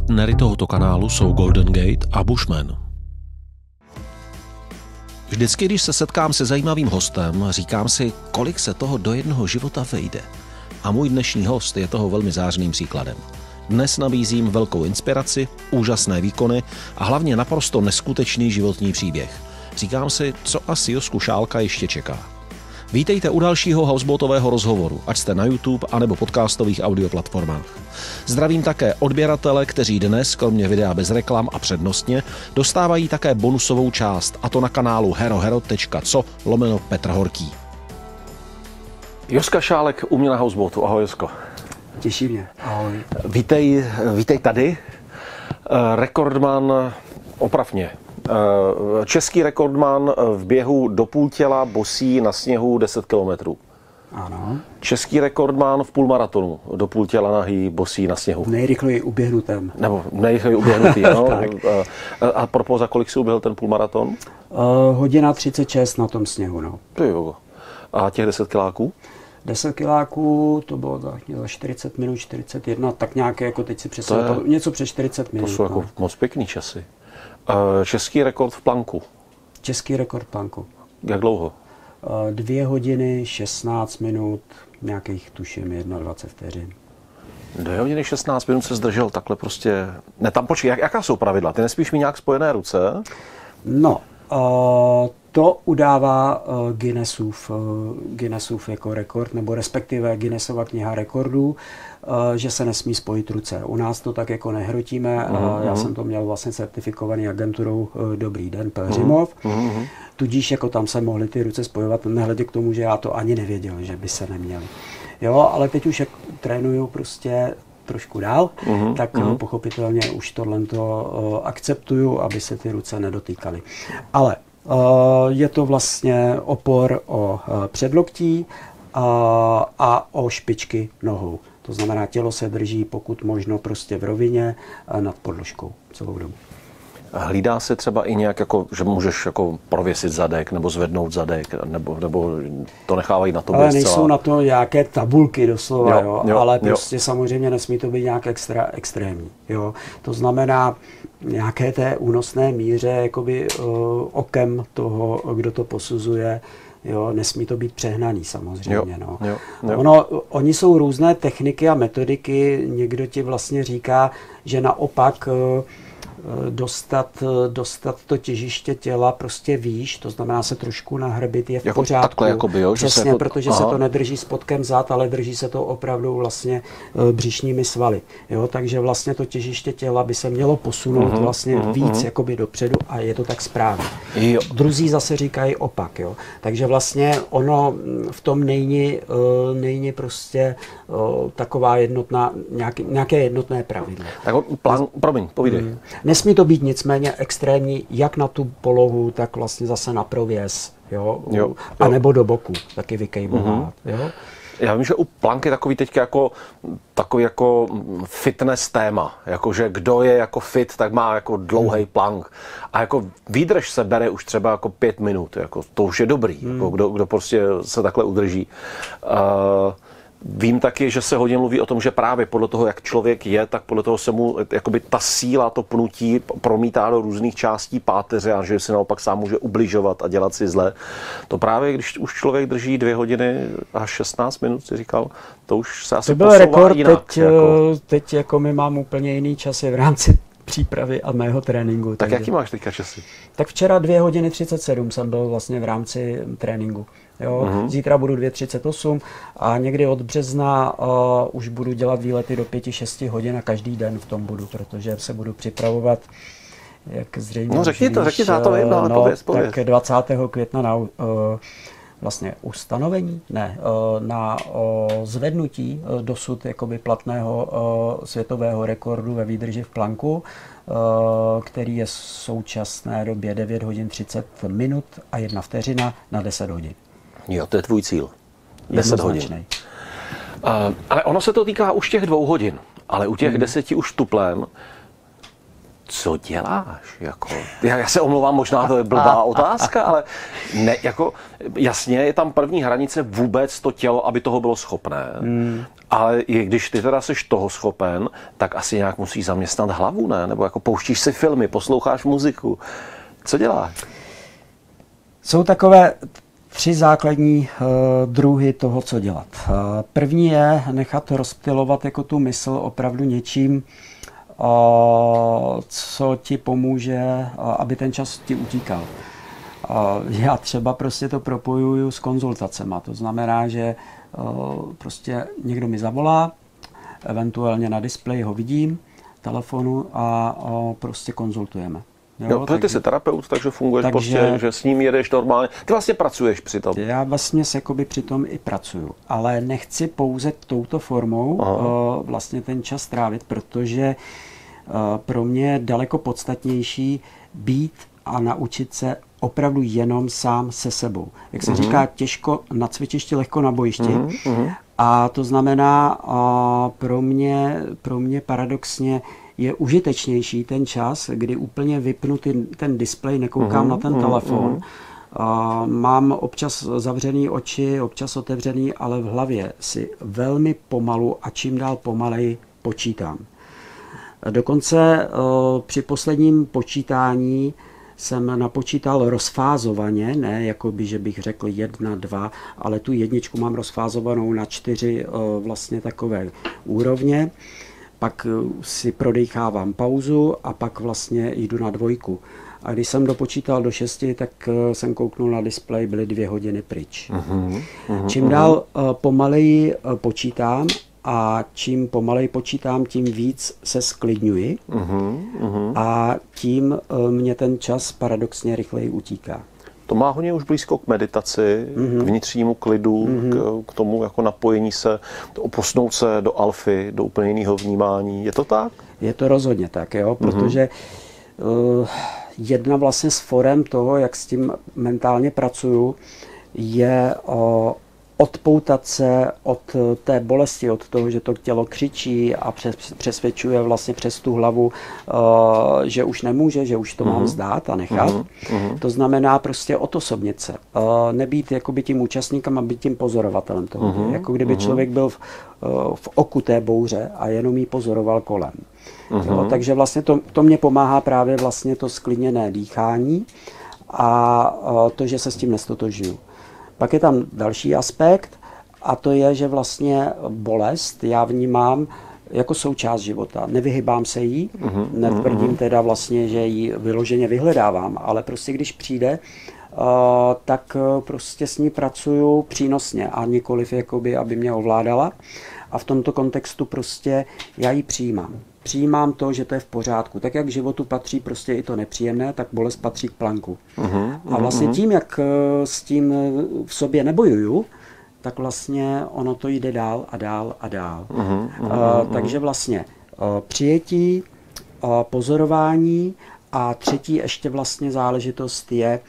Partnery tohoto kanálu jsou Golden Gate a Bushman. Vždycky, když se setkám se zajímavým hostem, říkám si, kolik se toho do jednoho života vejde. A můj dnešní host je toho velmi zářným příkladem. Dnes nabízím velkou inspiraci, úžasné výkony a hlavně naprosto neskutečný životní příběh. Říkám si, co asi Josku Šálka ještě čeká. Vítejte u dalšího Hausbotového rozhovoru, ať jste na YouTube anebo podcastových audioplatformách. Zdravím také odběratele, kteří dnes, kromě videa bez reklam a přednostně, dostávají také bonusovou část, a to na kanálu herohero.co/Petr Horký. Joska Šálek u mě na Hausbotu. Ahoj, Josko. Těší mě. Ahoj. Vítej tady. Rekordman, opravně. Český rekordman v běhu do půl těla bosí na sněhu 10 kilometrů. Ano. Český rekordman v půlmaratonu do půl těla nahý bosí na sněhu. Nejrychleji uběhnutém. Nebo nejrychleji uběhnutý, no. A propos, za kolik si uběhl ten půlmaraton? Hodina 36 na tom sněhu, no. A těch 10 kiláků? 10 kiláků, to bylo za 40 minut, 41, tak nějaké, jako teď si představil, něco přes 40 minut. To jsou jako moc pěkný časy. Český rekord v planku. Český rekord planku. Jak dlouho? 2 hodiny, 16 minut, nějakých tuším 21 vteřin. 2 hodiny, 16 minut se zdržel takhle prostě. Ne, tam počkej, jaká jsou pravidla? Ty nespíš mi nějak spojené ruce? No, to udává Guinnessův jako rekord, nebo respektive Guinnessova kniha rekordů, že se nesmí spojit ruce. U nás to tak jako nehrotíme. Já jsem to měl vlastně certifikovaný agenturou Dobrý den, Pelřimov. Tudíž jako tam se mohly ty ruce spojovat, nehledě k tomu, že já to ani nevěděl, že by se neměly. Jo, ale teď už trénuju prostě trošku dál, tak pochopitelně už tohle akceptuju, aby se ty ruce nedotýkaly. Ale je to vlastně opor o předloktí a o špičky nohou. To znamená, tělo se drží pokud možno prostě v rovině nad podložkou celou dobu. Hlídá se třeba i nějak, jako, že můžeš jako prověsit zadek nebo zvednout zadek, nebo to nechávají na tobě? Ale nejsou zcela na to nějaké tabulky doslova, jo, ale prostě samozřejmě nesmí to být nějak extrémní. Jo. To znamená nějaké té únosné míře jakoby, okem toho, kdo to posuzuje. Jo, nesmí to být přehnaný samozřejmě. No. Ono, oni jsou různé techniky a metodiky. Někdo ti vlastně říká, že naopak dostat to těžiště těla prostě výš, to znamená se trošku nahrbit, je v jako pořádku. Takhle, jakoby, jo, přesně, že se protože se to nedrží spodkem zad, ale drží se to opravdu vlastně břišními svaly. Jo, takže vlastně to těžiště těla by se mělo posunout vlastně víc jakoby dopředu a je to tak správně. Jo. Druzí zase říkají opak. Jo. Takže vlastně ono v tom není prostě taková jednotná, nějaké jednotné pravidlo. Tak plán, promiň, povídej. Nesmí to být nicméně extrémní, jak na tu polohu, tak vlastně zase na prověz, a nebo do boku, taky vykejmovat. Já vím, že u planky takový teď jako fitness téma, jakože kdo je jako fit, tak má jako dlouhý plank a jako výdrž se bere už třeba jako 5 minut, jako to už je dobrý, jako kdo prostě se takhle udrží. Vím taky, že se hodně mluví o tom, že právě podle toho, jak člověk je, tak podle toho se mu jakoby ta síla, to pnutí promítá do různých částí páteře a že si naopak sám může ubližovat a dělat si zle. To právě, když už člověk drží 2 hodiny a 16 minut, si říkal, to už se asi posouvá jinak. To byl rekord, jinak, teď jako my mám úplně jiný časy v rámci přípravy a mého tréninku. Tak jaký máš teďka časy? Tak včera 2 hodiny 37 jsem byl vlastně v rámci tréninku. Jo, zítra budu 2:38 a někdy od března už budu dělat výlety do 5-6 hodin a každý den v tom budu, protože se budu připravovat, jak zřejmě. No řekni to, já to vím, ale pověz. Tak 20. května na vlastně ustanovení, na zvednutí dosud jakoby platného světového rekordu ve výdrži v planku, který je v současné době 9 hodin 30 minut a 1 vteřina na 10 hodin. Jo, to je tvůj cíl. 10 hodin. Ale ono se to týká už těch 2 hodin, ale u těch 10 už tuplem. co děláš? Jako, já se omlouvám, možná to je blbá otázka, ale ne, jako, jasně je tam první hranice vůbec to tělo, aby toho bylo schopné. Ale i když ty teda seš toho schopen, tak asi nějak musíš zaměstnat hlavu, ne? Nebo jako pouštíš si filmy, posloucháš muziku. Co děláš? Jsou takové tři základní druhy toho, co dělat. První je nechat rozptylovat jako tu mysl opravdu něčím, co ti pomůže, aby ten čas ti utíkal. Já třeba prostě to propojuju s konzultacema. To znamená, že prostě někdo mi zavolá, eventuálně na displeji ho vidím, telefonu a prostě konzultujeme. Jo, protože ty jsi terapeut, takže funguješ prostě, že s ním jedeš normálně. Ty vlastně pracuješ při tom. Já vlastně se jakoby při tom i pracuju, ale nechci pouze touto formou vlastně ten čas trávit, protože pro mě je daleko podstatnější být a naučit se opravdu jenom sám se sebou. Jak se říká, těžko na cvičišti, lehko na bojišti. A to znamená, pro mě paradoxně je užitečnější ten čas, kdy úplně vypnu ten displej, nekoukám na ten telefon. Mám občas zavřený oči, občas otevřený, ale v hlavě si velmi pomalu a čím dál pomaleji počítám. Dokonce při posledním počítání jsem napočítal rozfázovaně, ne jakoby, že bych řekl 1, 2, ale tu jedničku mám rozfázovanou na 4 vlastně takové úrovně. Pak si prodechávám pauzu a pak vlastně jdu na 2. A když jsem dopočítal do 6, tak jsem kouknul na displej, byly 2 hodiny pryč. Čím dál pomaleji počítám a čím pomaleji počítám, tím víc se sklidňuji a tím mě ten čas paradoxně rychleji utíká. To má hodně už blízko k meditaci, k vnitřnímu klidu, k tomu jako napojení se, posnout se do alfy, do úplně jiného vnímání. Je to tak? Je to rozhodně tak, jo, protože jedna vlastně z forem toho, jak s tím mentálně pracuju, je odpoutat se od té bolesti, od toho, že to tělo křičí a přesvědčuje vlastně přes tu hlavu, že už nemůže, že už to mám vzdát a nechat. To znamená prostě odosobnit se. Nebýt jakoby tím účastníkem a být tím pozorovatelem toho. Jako kdyby člověk byl v oku té bouře a jenom ji pozoroval kolem. Jo, takže vlastně to mě pomáhá právě vlastně to skliněné dýchání a to, že se s tím nestotožňuju. Pak je tam další aspekt a to je, že vlastně bolest já vnímám jako součást života. Nevyhybám se jí, netvrdím teda vlastně, že ji vyloženě vyhledávám, ale prostě když přijde, tak prostě s ní pracuju přínosně a nikoliv jakoby, aby mě ovládala. A v tomto kontextu prostě já ji přijímám. Přijímám to, že to je v pořádku. Tak jak k životu patří prostě i to nepříjemné, tak bolest patří k planku. A vlastně tím, jak s tím v sobě nebojuju, tak vlastně ono to jde dál a dál a dál. Takže vlastně přijetí, pozorování a třetí ještě vlastně záležitost je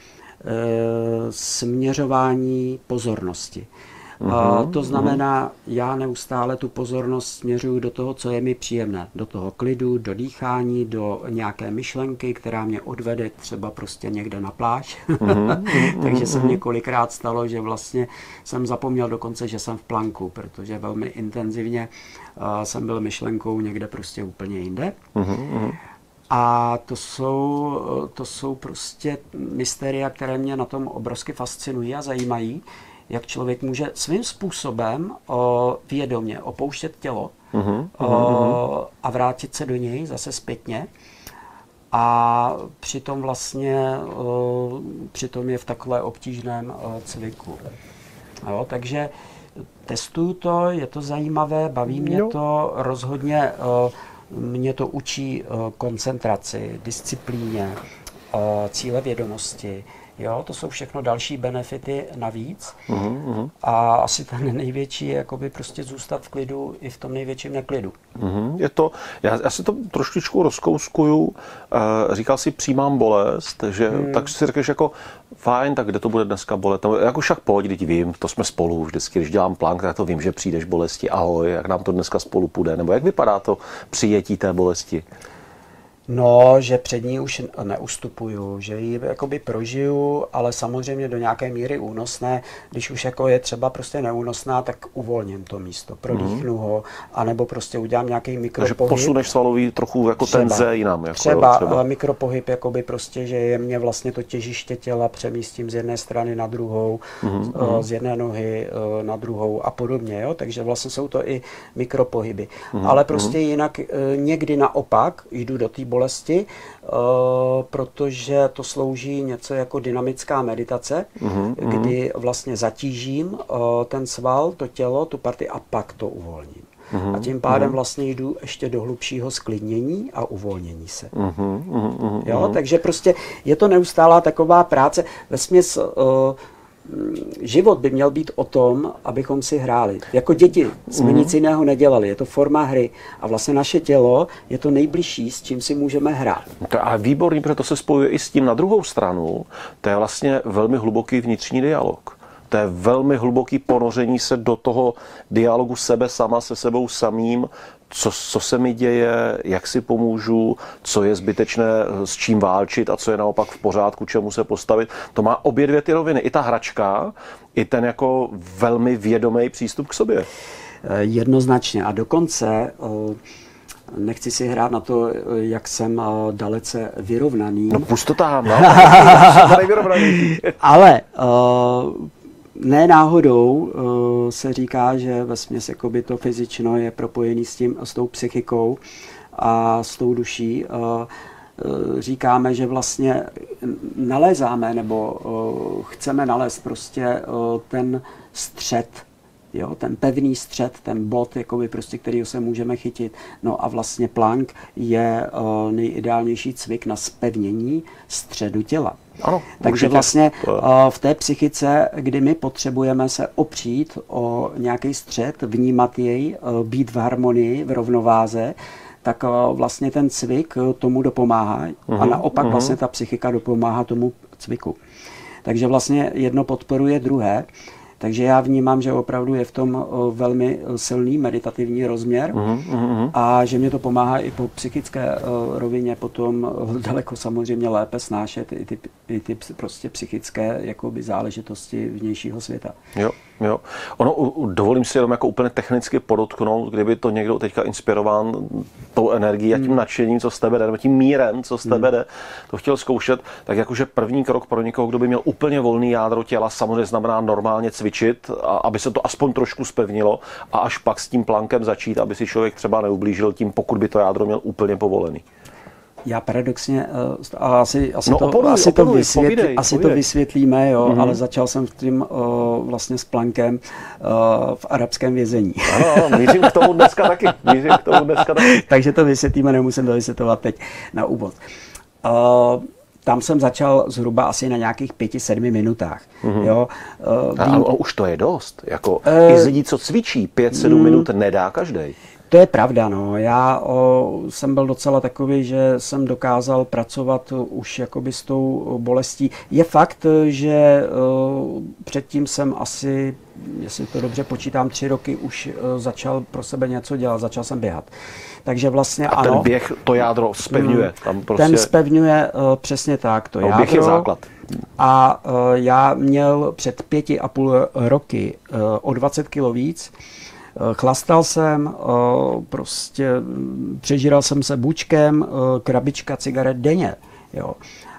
směřování pozornosti. To znamená, já neustále tu pozornost směřuju do toho, co je mi příjemné. Do toho klidu, do dýchání, do nějaké myšlenky, která mě odvede třeba prostě někde na pláž. Takže se několikrát stalo, že vlastně jsem zapomněl dokonce, že jsem v planku, protože velmi intenzivně jsem byl myšlenkou někde prostě úplně jinde. A to jsou prostě mysteria, které mě na tom obrovsky fascinují a zajímají. Jak člověk může svým způsobem vědomě opouštět tělo a vrátit se do něj zase zpětně a přitom vlastně je v takhle obtížném cviku. Jo, takže testuju to, je to zajímavé, baví mě to rozhodně, mě to učí koncentraci, disciplíně, cílevědomosti. Jo, to jsou všechno další benefity navíc a asi ten největší je jakoby prostě zůstat v klidu i v tom největším neklidu. Je to, já si to trošičku rozkouskuju, říkal si přijímám bolest, že, tak si řekneš jako fajn, tak kde to bude dneska bolet, jako však pojď, teď vím, to jsme spolu vždycky, když dělám plán, tak to vím, že přijdeš bolesti, ahoj, jak nám to dneska spolu půjde, nebo jak vypadá to přijetí té bolesti? No, že před ní už neustupuju, že ji jakoby prožiju, ale samozřejmě do nějaké míry únosné, když už jako je třeba prostě neúnosná, tak uvolním to místo, prodýchnu ho, anebo prostě udělám nějaký mikropohyb. Takže posuneš svalový trochu jako tenze jinam. Jako třeba, ale mikropohyb, jakoby prostě, že je mě vlastně to těžiště těla přemístím z jedné strany na druhou, z jedné nohy na druhou a podobně, jo? Takže vlastně jsou to i mikropohyby. Ale prostě jinak někdy naopak jdu do té bolesti, protože to slouží něco jako dynamická meditace, kdy vlastně zatížím ten sval, to tělo, tu partii a pak to uvolním. A tím pádem vlastně jdu ještě do hlubšího sklidnění a uvolnění se. Jo? Takže prostě je to neustálá taková práce. Vesměs život by měl být o tom, abychom si hráli. Jako děti jsme nic jiného nedělali, je to forma hry. A vlastně naše tělo je to nejbližší, s čím si můžeme hrát. A výborný, protože to se spojuje i s tím na druhou stranu, to je vlastně velmi hluboký vnitřní dialog. To je velmi hluboký ponoření se do toho dialogu sebe sama se sebou samým, co se mi děje, jak si pomůžu, co je zbytečné, s čím válčit a co je naopak v pořádku, čemu se postavit. To má obě dvě ty roviny, i ta hračka, i ten jako velmi vědomý přístup k sobě. Jednoznačně a dokonce nechci si hrát na to, jak jsem dalece vyrovnaný. No pust to tam, no. Ale ne náhodou se říká, že vesměs jakoby to fyzično je propojené s tou psychikou a s tou duší. Říkáme, že vlastně nalézáme nebo chceme nalézt prostě ten střed, jo, ten pevný střed, ten bod, jakoby prostě, kterýho se můžeme chytit. No a vlastně plank je nejideálnější cvik na zpevnění středu těla. Ano, takže vlastně v té psychice, kdy my potřebujeme se opřít o nějaký střed, vnímat jej, být v harmonii, v rovnováze, tak vlastně ten cvik tomu dopomáhá a naopak vlastně ta psychika dopomáhá tomu cviku. Takže vlastně jedno podporuje druhé. Takže já vnímám, že opravdu je v tom velmi silný meditativní rozměr a že mě to pomáhá i po psychické rovině potom daleko samozřejmě lépe snášet i ty prostě psychické jakoby záležitosti vnějšího světa. Jo, jo. Ono, dovolím si jenom jako úplně technicky podotknout, kdyby to někdo teďka inspirován tou energií a tím nadšením, co z tebe jde, nebo tím mírem, co z tebe jde, to chtěl zkoušet, tak jakože první krok pro někoho, kdo by měl úplně volný jádro těla, samozřejmě znamená normálně cvičit, aby se to aspoň trošku zpevnilo a až pak s tím plankem začít, aby si člověk třeba neublížil tím, pokud by to jádro měl úplně povolený. Já paradoxně, to vysvětlíme, jo, ale začal jsem v tím vlastně s plankem v arabském vězení. Ano, mířím k tomu dneska taky. Takže to vysvětlíme, nemusím to vysvětlovat teď na úvod. Tam jsem začal zhruba asi na nějakých 5-7 minutách. Jo. A už to je dost. Jako, i z lidí, co cvičí, 5-7 minut nedá každý. To je pravda. No. Já jsem byl docela takový, že jsem dokázal pracovat už jakoby s tou bolestí. Je fakt, že předtím jsem asi, jestli to dobře počítám, 3 roky už začal pro sebe něco dělat, začal jsem běhat. Takže vlastně a ten ano, běh to jádro zpevňuje. Tam prostě ten zpevňuje přesně tak, to jádro. Běh je základ. A já měl před 5,5 roky o 20 kilo víc. Chlastal jsem, prostě přežíral jsem se bučkem, krabička cigaret denně. Jo.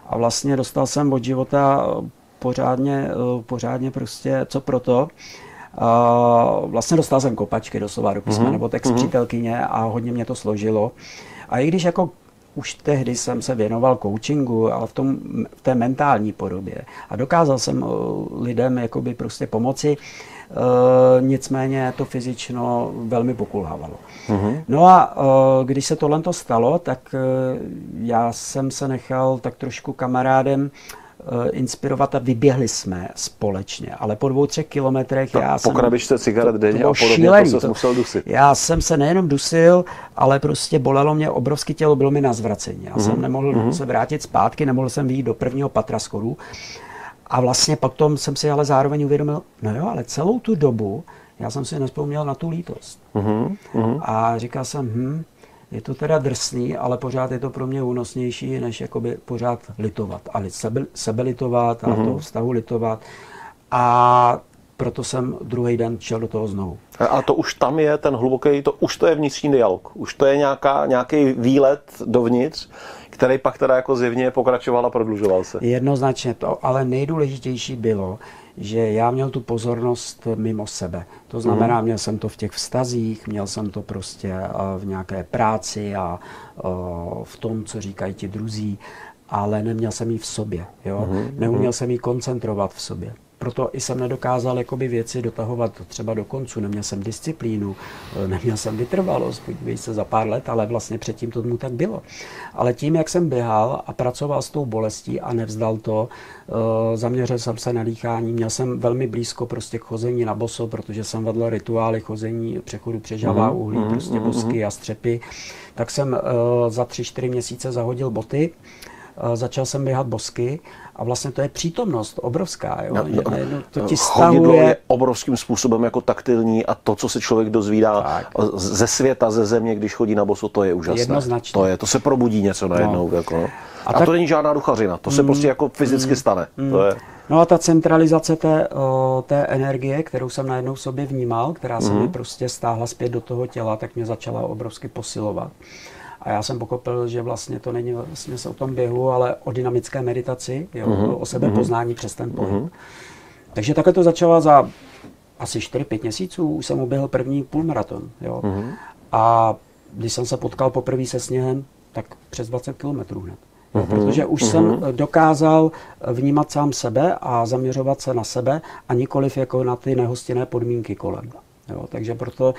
A vlastně dostal jsem od života pořádně prostě co proto. Vlastně dostal jsem kopačky doslova do písmene od ex-přítelkyně a hodně mě to složilo. A i když jako už tehdy jsem se věnoval coachingu, ale v té mentální podobě. A dokázal jsem lidem jakoby prostě pomoci, nicméně to fyzično velmi pokulhávalo. No a když se tohle to stalo, tak já jsem se nechal tak trošku kamarádem inspirovat a vyběhli jsme společně, ale po 2-3 kilometrech já jsem... Po krabičce cigaret denně a podobně, to se musel dusit. Já jsem se nejenom dusil, ale prostě bolelo mě obrovské tělo, bylo mi na zvracení. Já jsem nemohl se vrátit zpátky, nemohl jsem vyjít do prvního patra schodů. A vlastně potom jsem si ale zároveň uvědomil, no jo, ale celou tu dobu já jsem si nevzpomněl na tu lítost. A říkal jsem, Je to teda drsný, ale pořád je to pro mě únosnější, než jakoby pořád litovat. Ale sebelitovat a toho vztahu litovat. A proto jsem druhý den šel do toho znovu. A to už tam je ten hluboký, to už to je vnitřní dialog. Už to je nějaký výlet dovnitř, který pak teda jako zjevně pokračoval a prodlužoval se. Jednoznačně to, ale nejdůležitější bylo, že já měl tu pozornost mimo sebe. To znamená, měl jsem to v těch vztazích, měl jsem to prostě v nějaké práci a v tom, co říkají ti druzí, ale neměl jsem ji v sobě. Jo? Neuměl jsem ji koncentrovat v sobě. Proto jsem nedokázal jakoby věci dotahovat třeba do konce, neměl jsem disciplínu, neměl jsem vytrvalost, podívej se za pár let, ale vlastně předtím to mu tak bylo. Ale tím, jak jsem běhal a pracoval s tou bolestí a nevzdal to, zaměřil jsem se na dýchání, měl jsem velmi blízko prostě k chození na boso, protože jsem vedl rituály chození, přechodu přežavá uhlí, prostě bosky a střepy, tak jsem za 3-4 měsíce zahodil boty, začal jsem běhat bosky a vlastně to je přítomnost obrovská. Jo? No, to ti chodidlo je obrovským způsobem jako taktilní a to, co se člověk dozvídá ze světa, ze země, když chodí na boso, to je úžasné. Jednoznačně. To se probudí něco najednou. No. Jako. A to není žádná duchařina, to se prostě jako fyzicky stane. To je. No a ta centralizace té energie, kterou jsem najednou v sobě vnímal, která se mi prostě stáhla zpět do toho těla, tak mě začala obrovsky posilovat. A já jsem pochopil, že vlastně to není vlastně se o tom běhu, ale o dynamické meditaci, jo, o sebepoznání přes ten pohyb. Takže takhle to začalo za asi 4-5 měsíců, už jsem uběhl první půlmaraton. Jo. A když jsem se potkal poprvé se sněhem, tak přes 20 kilometrů hned. Jo, protože už jsem dokázal vnímat sám sebe a zaměřovat se na sebe a nikoliv jako na ty nehostinné podmínky kolem. Jo, takže proto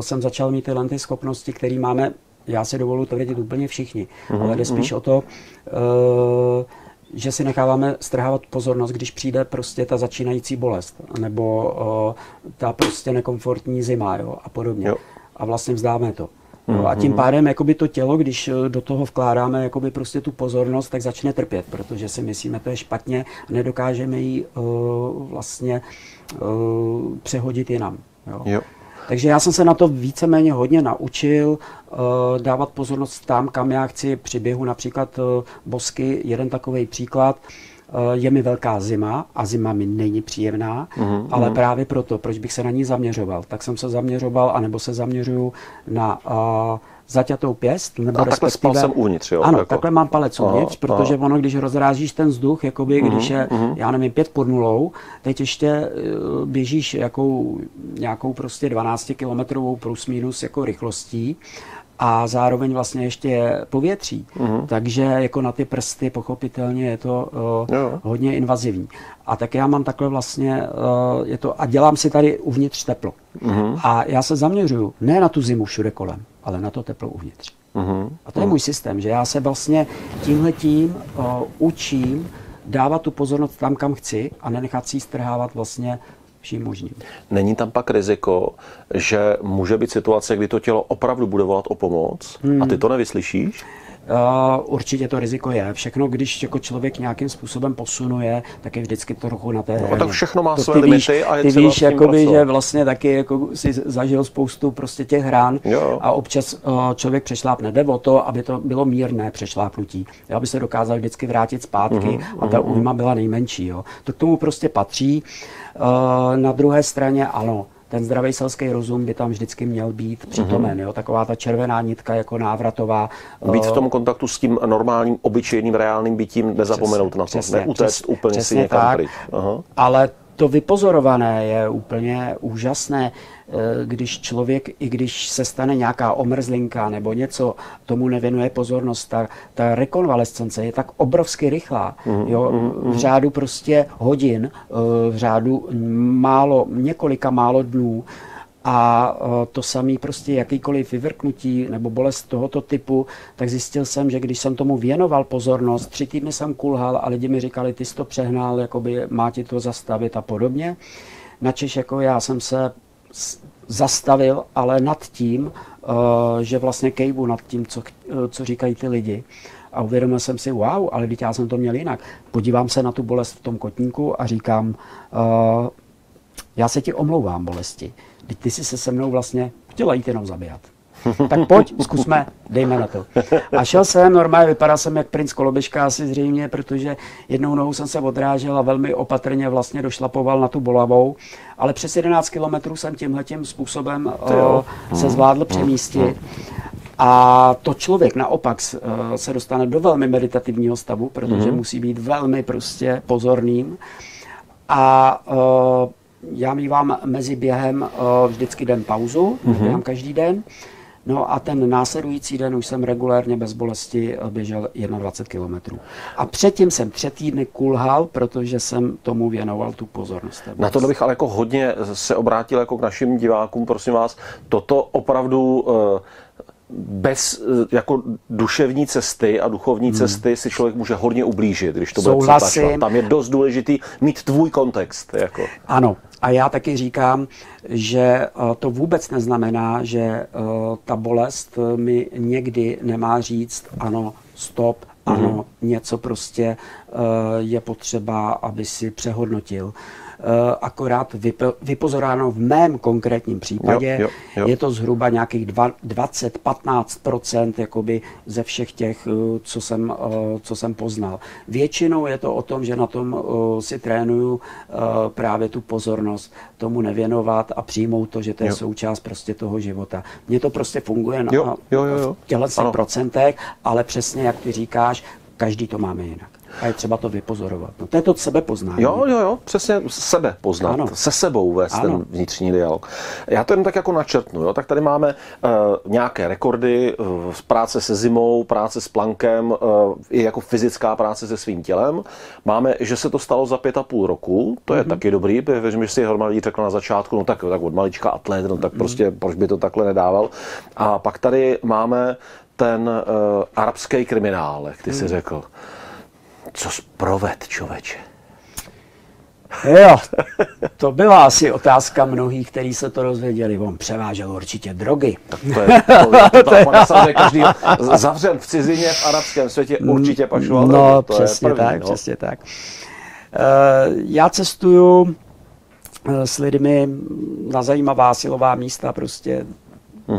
jsem začal mít tyhle schopnosti, které máme. Já si dovoluji tvrdit úplně všichni, ale jde spíš o to, že si necháváme strhávat pozornost, když přijde prostě ta začínající bolest, nebo ta prostě nekomfortní zima, jo, a podobně. Jo. A vlastně vzdáme to. No, a tím pádem jakoby to tělo, když do toho vkládáme jakoby prostě tu pozornost, tak začne trpět, protože si myslíme, to je špatně, nedokážeme ji vlastně přehodit jinam. Jo. Jo. Takže já jsem se na to víceméně hodně naučil dávat pozornost tam, kam já chci při běhu. Například bosky, jeden takový příklad, je mi velká zima a zima mi není příjemná, ale právě proto, proč bych se na ní zaměřoval, tak jsem se zaměřoval, anebo se zaměřuju na zaťatou pěst, nebo takhle spal jsem uvnitř, jo? Ano, jako takhle mám palec uvnitř, protože ono, když rozrážíš ten vzduch, jakoby, když je, já nevím, 5 pod nulou, teď ještě běžíš nějakou prostě 12-kilometrovou plus minus jako rychlostí a zároveň vlastně ještě je povětří, takže jako na ty prsty pochopitelně je to hodně invazivní. A tak já mám takhle vlastně, je to, a dělám si tady uvnitř teplo. A já se zaměřuju ne na tu zimu všude kolem, ale na to teplo uvnitř. A to je můj systém, že já se vlastně tímhletím učím dávat tu pozornost tam, kam chci a nenechat si ji strhávat vlastně vším možným. Není tam pak riziko, že může být situace, kdy to tělo opravdu bude volat o pomoc a ty to nevyslyšíš? Určitě to riziko je. Všechno, když jako člověk nějakým způsobem posunuje, tak je vždycky trochu na té hraně. Tak všechno má své limity a je třeba s tím pracovat. Ty víš, že vlastně taky jako si zažil spoustu prostě těch hran a občas člověk přešlápne. Jde o to, aby to bylo mírné přešlápnutí, aby se dokázal vždycky vrátit zpátky a ta újma byla nejmenší. Jo. To k tomu prostě patří. Na druhé straně ano, ten zdravý selský rozum by tam vždycky měl být přítomen. Jo? Taková ta červená nitka jako návratová. Být v tom kontaktu s tím normálním, obyčejným, reálným bytím, nezapomenout na to. Neutéct úplně si někam pryč. Ale to vypozorované je úplně úžasné, když člověk, i když se stane nějaká omrzlinka nebo něco, tomu nevěnuje pozornost. Ta rekonvalescence je tak obrovsky rychlá. Jo? V řádu prostě hodin, v řádu několika málo dnů. A to samé prostě jakýkoliv vyvrknutí nebo bolest tohoto typu, tak zjistil jsem, že když jsem tomu věnoval pozornost, 3 týdny jsem kulhal a lidi mi říkali, ty jsi to přehnal, jakoby má ti to zastavit a podobně. Načež jako já jsem se zastavil, ale nad tím, že vlastně kejvu nad tím, co říkají ty lidi. A uvědomil jsem si, wow, ale teď já jsem to měl jinak. Podívám se na tu bolest v tom kotníku a říkám, já se ti omlouvám bolesti. Ty jsi se mnou vlastně chtěla jít jenom zabijat. Tak pojď, zkusme, dejme na to. A šel jsem normálně, vypadal jsem jak princ Koloběžka asi zřejmě, protože jednou nohou jsem se odrážel a velmi opatrně vlastně došlapoval na tu bolavou, ale přes 11 kilometrů jsem tímhletím způsobem se zvládl přemístit. A to člověk naopak se dostane do velmi meditativního stavu, protože musí být velmi prostě pozorným. A já mívám mezi během vždycky den pauzu, běhám každý den. No a ten následující den už jsem regulérně bez bolesti běžel 21 kilometrů. A předtím jsem 3 týdny kulhal, protože jsem tomu věnoval tu pozornost. Na to bych ale jako hodně se obrátil jako k našim divákům, prosím vás, toto opravdu... bez jako duševní cesty a duchovní cesty si člověk může hodně ublížit, když to souhlasím. Bude přetažovat. Tam je dost důležitý mít tvůj kontext. Jako. Ano. A já taky říkám, že to vůbec neznamená, že ta bolest mi někdy nemá říct ano, stop, ano, něco prostě je potřeba, aby si přehodnotil. Akorát vypozoráno v mém konkrétním případě, je to zhruba nějakých 20–15% jakoby ze všech těch, co jsem poznal. Většinou je to o tom, že na tom si trénuju právě tu pozornost, tomu nevěnovat a přijmout to, že to je součást prostě toho života. Mně to prostě funguje v těchto procentech, ale přesně jak ty říkáš, každý to máme jinak. A je třeba to vypozorovat. No, to je to sebepoznání. Jo, přesně sebepoznat. Ano. Se sebou vést ten vnitřní dialog. Já to jen tak jako načrtnu. Jo? Tak tady máme nějaké rekordy, práce se zimou, práce s plankem, i jako fyzická práce se svým tělem. Máme, že se to stalo za 5,5 roku. To je taky dobrý, protože když si hodně lidí řekl na začátku, no tak od malička atlet, no tak prostě proč by to takhle nedával. A pak tady máme ten arabský kriminál, jak ty jsi řekl. Co jsi proved, člověče? Jo, to byla asi otázka mnohých, kteří se to dozvěděli. On převážel určitě drogy. Tak to je každý zavřen v cizině, v arabském světě určitě pašoval. No, to přesně je první, tak, přesně tak. Já cestuju s lidmi na zajímavá silová místa prostě.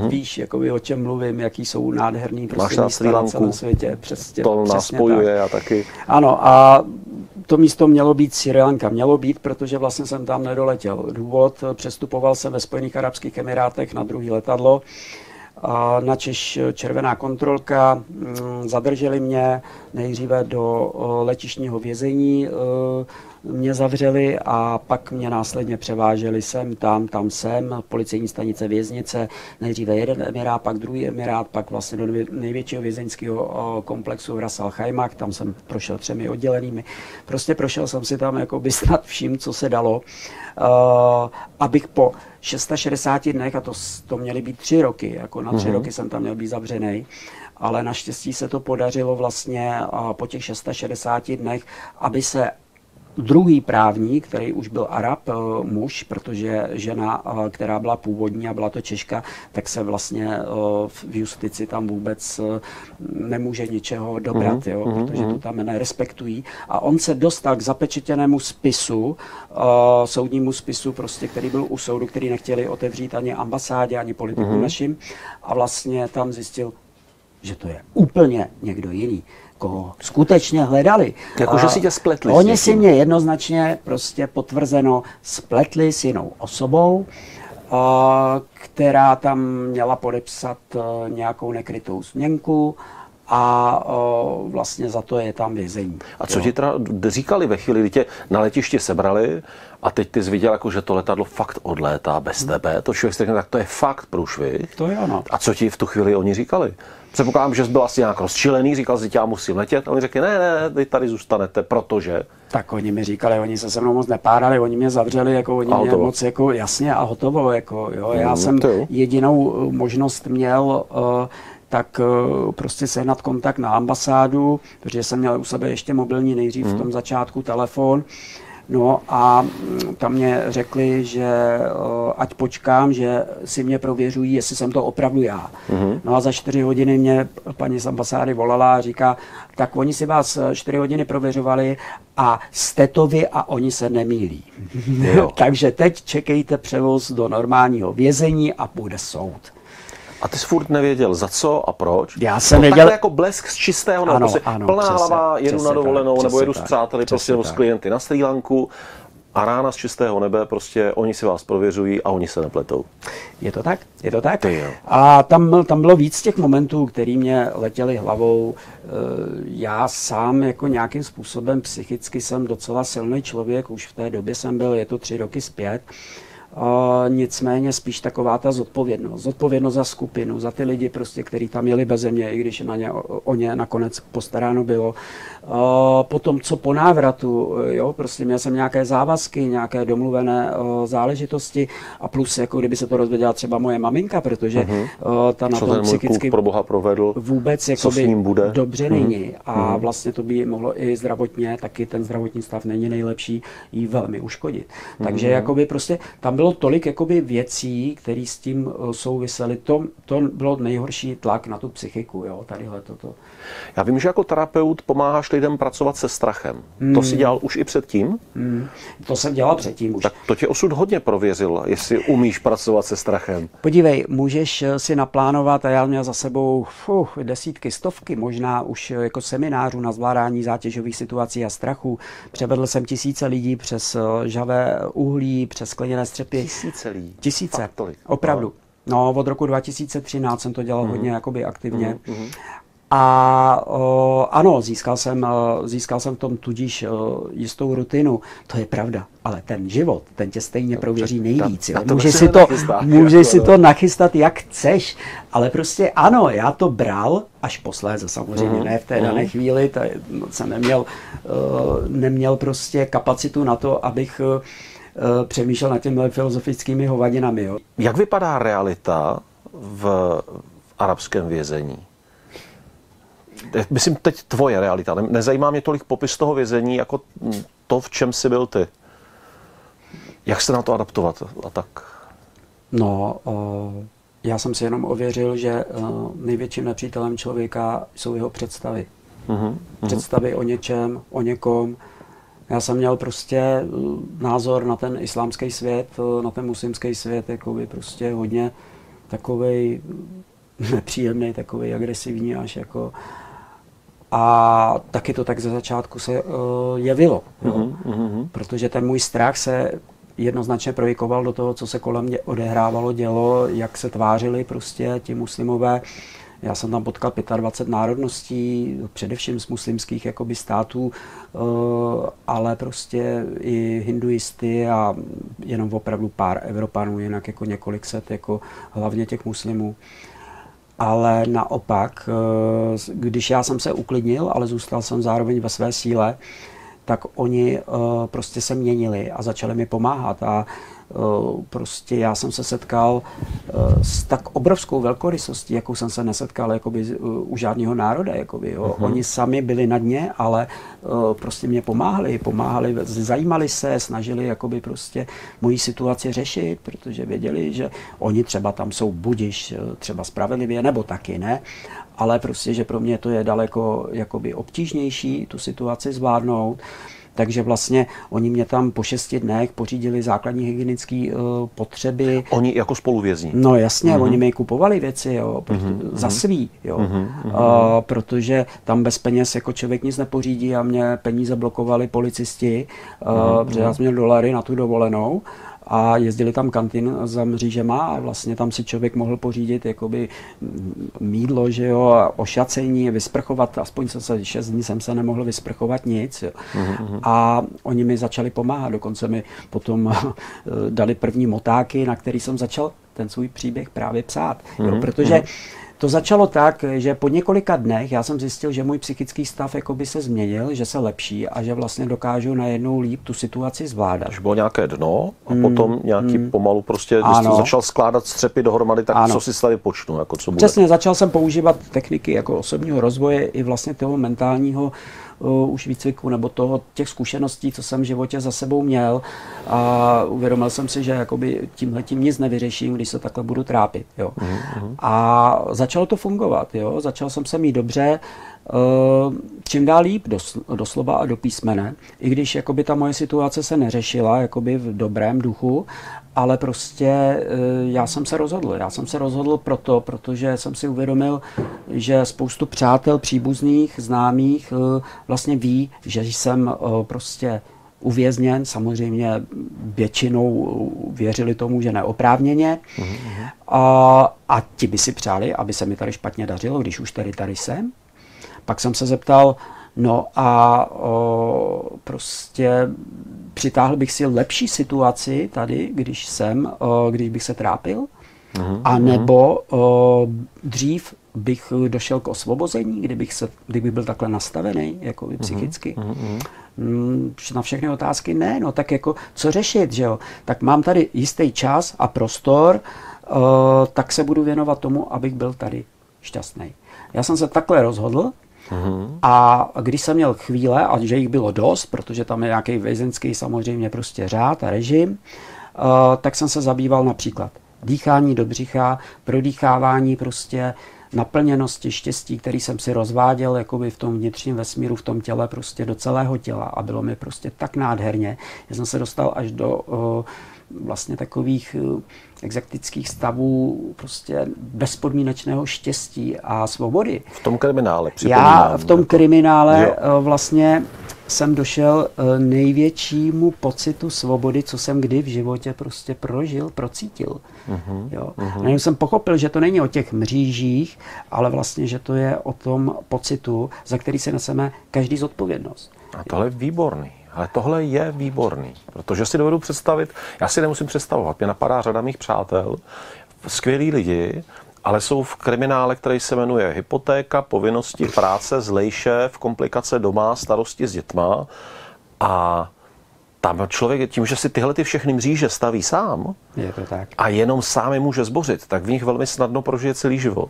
Víš, jakoby, o čem mluvím, jaký jsou nádherný prostě místa na celém světě. To nás spojuje tak. A taky. Ano, a to místo mělo být Sri Lanka. Mělo být, protože vlastně jsem tam nedoletěl. Důvod, přestupoval jsem ve Spojených arabských emirátech na druhý letadlo. Na Češ červená kontrolka, zadrželi mě nejdříve do letištního vězení, mě zavřeli a pak mě následně převáželi sem, tam sem, policejní stanice, věznice, nejdříve jeden emirát, pak druhý emirát, pak vlastně do největšího vězeňského komplexu v Ras Al Khaimah, tam jsem prošel 3 oddělenými. Prostě prošel jsem si tam jako by snad vším, co se dalo, abych po 660 dnech, a to měly být 3 roky, jako na 3 roky jsem tam měl být zavřený, ale naštěstí se to podařilo vlastně po těch 660 dnech, aby se druhý právník, který už byl Arab, muž, protože žena, která byla původní a byla to Češka, tak se vlastně v justici tam vůbec nemůže ničeho dobrat, jo, protože to tam nerespektují. A on se dostal k zapečetěnému spisu, soudnímu spisu, prostě, který byl u soudu, který nechtěli otevřít ani ambasádě, ani politiku našim. A vlastně tam zjistil, že to je úplně někdo jiný. Koho skutečně hledali. Jakože si tě spletli. Oni si mě jednoznačně prostě potvrzeno spletli s jinou osobou, která tam měla podepsat nějakou nekrytou směnku a vlastně za to je tam vězení. A co ti teda říkali ve chvíli, kdy tě na letišti sebrali a teď ty jsi viděl, jako, že to letadlo fakt odlétá bez tebe, to člověk řekne, tak to je fakt průšvih. To je ono. A co ti v tu chvíli oni říkali? Předpokládám, že jsi byl asi nějak rozčilený, říkal jsi, já musím letět, a oni řekli, ne, vy tady zůstanete, protože... Tak oni mi říkali, oni se mnou moc nepárali, oni mě zavřeli, jako oni mě moc, jako jasně a hotovo, jako jo, já jsem jedinou možnost měl, tak prostě sehnat kontakt na ambasádu, protože jsem měl u sebe ještě mobilní nejdřív v tom začátku telefon. No a tam mě řekli, že ať počkám, že si mě prověřují, jestli jsem to opravdu já. No a za 4 hodiny mě paní z ambasády volala a říká, tak oni si vás 4 hodiny prověřovali a jste to vy a oni se nemýlí. Takže teď čekejte převoz do normálního vězení a bude soud. A ty jsi furt nevěděl za co a proč. Já jsem věděl... Takhle jako blesk z čistého nebo prostě plná hlava, jedu na dovolenou, tak, nebo jedu s přáteli, prostě s klienty na Srí Lanku. A rána z čistého nebe, prostě oni si vás prověřují a oni se nepletou. Je to tak? Je to tak? A tam bylo víc těch momentů, které mě letěly hlavou. Já sám jako nějakým způsobem psychicky jsem docela silný člověk, už v té době jsem byl, je to 3 roky zpět. Nicméně spíš taková ta zodpovědnost. Zodpovědnost za skupinu, za ty lidi, prostě, kteří tam jeli beze mě, i když o ně nakonec postaráno bylo. Potom, co po návratu, jo, prostě měl jsem nějaké závazky, nějaké domluvené záležitosti a plus, jako kdyby se to rozvěděla třeba moje maminka, protože ta na tom psychicky pro Boha provedl, vůbec jakoby, dobře není. A vlastně to by mohlo i zdravotně, taky ten zdravotní stav není nejlepší, jí velmi uškodit. Takže jakoby prostě tam bylo tolik jakoby věcí, které s tím souvisely. To bylo nejhorší tlak na tu psychiku, jo, tadyhle toto. Já vím, že jako terapeut pomáháš lidem pracovat se strachem. To jsi dělal už i předtím? To jsem dělal předtím už. Tak to tě osud hodně prověřil, jestli umíš pracovat se strachem. Podívej, můžeš si naplánovat, a já měl za sebou desítky, stovky možná už jako seminářů na zvládání zátěžových situací a strachu. Převedl jsem tisíce lidí přes žavé uhlí, přes skleněné střepy. Tisíce lidí? Tisíce, opravdu. No, od roku 2013 jsem to dělal hodně jakoby aktivně. A ano, získal jsem v tom tudíž jistou rutinu, to je pravda, ale ten život, ten tě stejně prověří nejvíc. Můžeš si to nachystat, jak chceš, ale prostě ano, já to bral až posléze, samozřejmě ne v té dané chvíli, jsem neměl prostě kapacitu na to, abych přemýšlel nad těmi filozofickými hovadinami. Jo. Jak vypadá realita v arabském vězení? Myslím, teď tvoje realita. Nezajímá mě tolik popis toho vězení, jako to, v čem jsi byl ty. Jak se na to adaptovat a tak? No, já jsem si jenom ověřil, že největším nepřítelem člověka jsou jeho představy. Představy o něčem, o někom. Já jsem měl prostě názor na ten islámský svět, na ten muslimský svět, jakoby prostě hodně takovej nepříjemný, takový agresivní až jako. A taky to tak ze začátku se jevilo, protože ten můj strach se jednoznačně projikoval do toho, co se kolem mě odehrávalo, dělo, jak se tvářili prostě ti muslimové. Já jsem tam potkal 25 národností, především z muslimských jakoby států, ale prostě i hinduisty a jenom opravdu pár Evropanů, jinak jako několik set, jako hlavně těch muslimů. Ale naopak, když já jsem se uklidnil, ale zůstal jsem zároveň ve své síle, tak oni prostě se měnili a začali mi pomáhat. A prostě já jsem se setkal s tak obrovskou velkorysostí, jakou jsem se nesetkal jakoby, u žádného národa. Jakoby, jo. Oni sami byli na dně, ale prostě mě pomáhali, zajímali se, snažili jakoby, prostě moji situaci řešit, protože věděli, že oni třeba tam jsou budiš třeba spravedlivě, nebo taky ne, ale prostě, že pro mě to je daleko jakoby, obtížnější tu situaci zvládnout. Takže vlastně oni mě tam po 6 dnech pořídili základní hygienické potřeby. Oni jako spoluvězni? No jasně, oni mi kupovali věci, jo, za svý, jo, protože tam bez peněz jako člověk nic nepořídí a mě peníze blokovali policisti, protože já jsem měl dolary na tu dovolenou. A jezdili tam kantin za mřížema a vlastně tam si člověk mohl pořídit jakoby mýdlo, že jo, ošacení, vysprchovat, aspoň 6 dní jsem se nemohl vysprchovat nic. Jo. A oni mi začali pomáhat, dokonce mi potom dali první motáky, na který jsem začal ten svůj příběh právě psát, jo, protože to začalo tak, že po několika dnech já jsem zjistil, že můj psychický stav jakoby se změnil, že se lepší a že vlastně dokážu najednou líp tu situaci zvládat. Až bylo nějaké dno a potom nějaký pomalu prostě, když jsi začal skládat střepy dohromady, tak co si tady počnu, jako co bude? Přesně, začal jsem používat techniky jako osobního rozvoje i vlastně toho mentálního už výcviku nebo toho, těch zkušeností, co jsem v životě za sebou měl a uvědomil jsem si, že jakoby tímhletím nic nevyřeším, když se takhle budu trápit. Jo. A začalo to fungovat, jo? Začal jsem se mít dobře, čím dál líp, doslova a do písmene, i když jakoby ta moje situace se neřešila jakoby v dobrém duchu, ale prostě já jsem se rozhodl. Já jsem se rozhodl proto, protože jsem si uvědomil, že spoustu přátel, příbuzných, známých vlastně ví, že jsem prostě uvězněn, samozřejmě většinou věřili tomu, že neoprávněně. A ti by si přáli, aby se mi tady špatně dařilo, když už tady jsem. Pak jsem se zeptal, no a prostě přitáhl bych si lepší situaci tady, když jsem, když bych se trápil, anebo dřív bych došel k osvobození, kdybych byl takhle nastavený, jako psychicky. Na všechny otázky ne, no tak jako co řešit, že jo? Tak mám tady jistý čas a prostor, tak se budu věnovat tomu, abych byl tady šťastný. Já jsem se takhle rozhodl a když jsem měl chvíle, a že jich bylo dost, protože tam je nějaký vězenský samozřejmě prostě řád a režim, tak jsem se zabýval například dýchání do břicha, prodýchávání prostě, naplněnosti, štěstí, který jsem si rozváděl jakoby v tom vnitřním vesmíru, v tom těle, prostě do celého těla, a bylo mi prostě tak nádherně. Já jsem se dostal až do vlastně takových exaktických stavů prostě bezpodmínečného štěstí a svobody. V tom kriminále, připomínám. Já v tom kriminále vlastně jsem došel největšímu pocitu svobody, co jsem kdy v životě prostě prožil, procítil. Jo? A jsem pochopil, že to není o těch mřížích, ale vlastně, že to je o tom pocitu, za který se neseme každý zodpovědnost. A tohle je výborný. Ale tohle je výborný, protože si dovedu představit, já si nemusím představovat, mě napadá řada mých přátel, skvělí lidi, ale jsou v kriminále, který se jmenuje hypotéka, povinnosti, práce, zlej šéf, komplikace doma, starosti s dětma, a tam člověk tím, že si tyhle ty všechny mříže staví sám, je to tak, a jenom sám je může zbořit, tak v nich velmi snadno prožije celý život.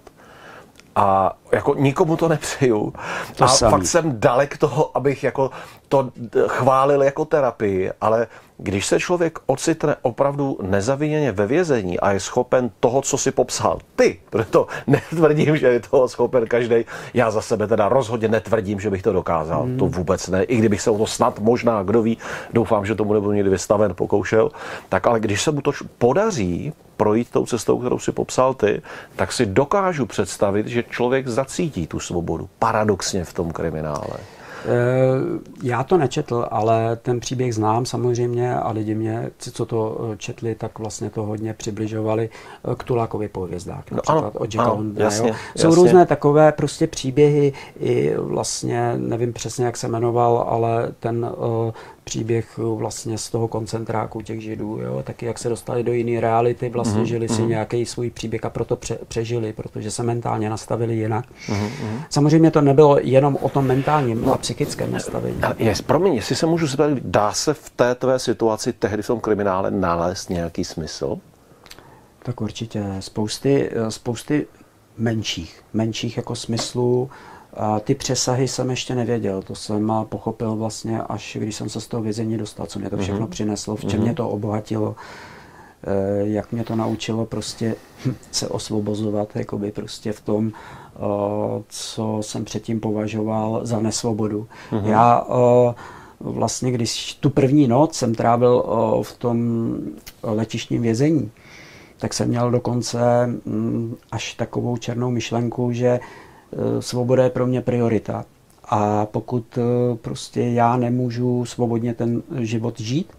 A jako nikomu to nepřeju. A fakt jsem dalek toho, abych jako to chválil jako terapii, ale když se člověk ocitne opravdu nezaviněně ve vězení a je schopen toho, co si popsal ty, proto netvrdím, že je toho schopen každý. Já za sebe teda rozhodně netvrdím, že bych to dokázal, to vůbec ne, i kdybych se o to snad možná, kdo ví, doufám, že tomu nebudu někdy vystaven, pokoušel, tak ale když se mu to podaří projít tou cestou, kterou si popsal ty, tak si dokážu představit, že člověk zacítí tu svobodu paradoxně v tom kriminále. Já to nečetl, ale ten příběh znám samozřejmě a lidi mě, co to četli, tak vlastně to hodně přibližovali k Tulákovi po hvězdách, například od Jacka Honda. Jsou různé takové prostě příběhy, i vlastně, nevím přesně, jak se jmenoval, ale ten příběh vlastně z toho koncentráku těch Židů, jo? Taky jak se dostali do jiné reality, vlastně žili si nějaký svůj příběh a proto přežili, protože se mentálně nastavili jinak. Samozřejmě to nebylo jenom o tom mentálním a psychickém nastavení. Promiň, jestli se můžu zeptat, dá se v té tvé situaci tehdy v tom kriminále nalézt nějaký smysl? Tak určitě spousty menších jako smyslů. Ty přesahy jsem ještě nevěděl, to jsem pochopil vlastně až když jsem se z toho vězení dostal, co mě to všechno přineslo, v čem mě to obohatilo, jak mě to naučilo prostě se osvobozovat jakoby prostě v tom, co jsem předtím považoval za nesvobodu. Já vlastně když tu první noc jsem trávil v tom letištním vězení, tak jsem měl dokonce až takovou černou myšlenku, že svoboda je pro mě priorita. A pokud prostě já nemůžu svobodně ten život žít,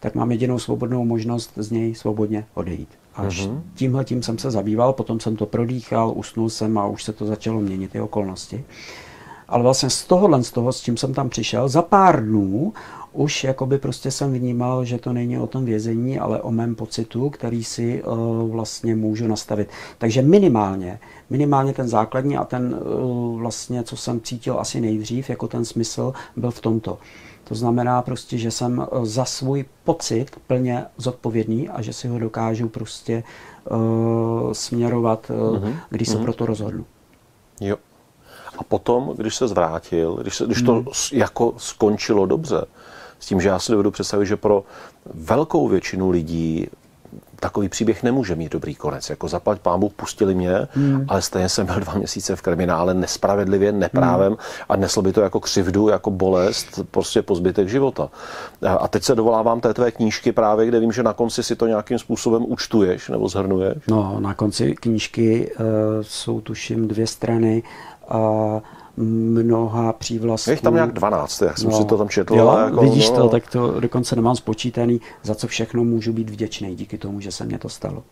tak mám jedinou svobodnou možnost z něj svobodně odejít. Až tímhletím jsem se zabýval, potom jsem to prodýchal, usnul jsem a už se to začalo měnit, ty okolnosti. Ale vlastně z toho, s čím jsem tam přišel, za pár dnů už jakoby prostě jsem vnímal, že to není o tom vězení, ale o mém pocitu, který si vlastně můžu nastavit. Takže minimálně ten základní a ten vlastně, co jsem cítil asi nejdřív, jako ten smysl, byl v tomto. To znamená prostě, že jsem za svůj pocit plně zodpovědný a že si ho dokážu prostě směrovat, když se proto rozhodnu. Jo. A potom, když se zvrátil, když to jako skončilo dobře, s tím, že já si dovedu představit, že pro velkou většinu lidí takový příběh nemůže mít dobrý konec. Jako zaplať pánbůh, pustili mě, ale stejně jsem byl 2 měsíce v kriminále nespravedlivě, neprávem a neslo by to jako křivdu, jako bolest, prostě po zbytek života. A teď se dovolávám té tvé knížky právě, kde vím, že na konci si to nějakým způsobem účtuješ nebo zhrnuješ. No, na konci knížky jsou tuším 2 strany a mnoha přívlastků. Jich tam nějak 12, jak jsem si to tam četl. Jo, jako, vidíš to, tak to dokonce nemám spočítaný, za co všechno můžu být vděčný díky tomu, že se mě to stalo.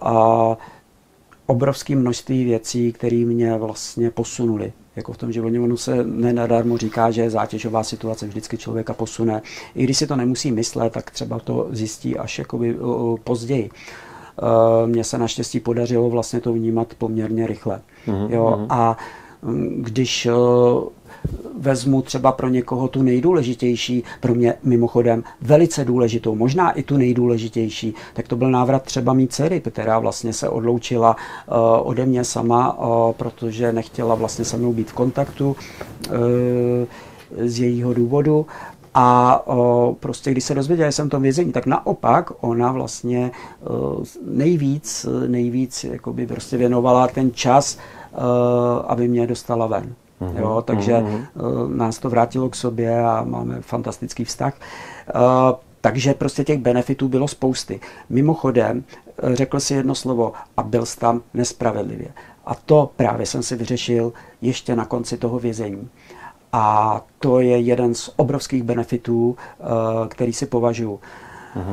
A obrovské množství věcí, které mě vlastně posunuly. Jako v tom životě, ono se nenadarmo říká, že zátěžová situace vždycky člověka posune. I když si to nemusí myslet, tak třeba to zjistí až jakoby později. Mně se naštěstí podařilo vlastně to vnímat poměrně rychle. A když vezmu třeba pro někoho tu nejdůležitější, pro mě mimochodem velice důležitou, možná i tu nejdůležitější, tak to byl návrat třeba mý dcery, která vlastně se odloučila ode mě sama, protože nechtěla vlastně se mnou být v kontaktu z jejího důvodu. A prostě když se dozvěděla, že jsem v tom vězení, tak naopak ona vlastně nejvíc jakoby prostě věnovala ten čas, aby mě dostala ven. Jo, takže nás to vrátilo k sobě a máme fantastický vztah. Takže prostě těch benefitů bylo spousty. Mimochodem, řekl si jedno slovo a byl jsi tam nespravedlivě. A to právě jsem si vyřešil ještě na konci toho vězení. A to je jeden z obrovských benefitů, který si považuji.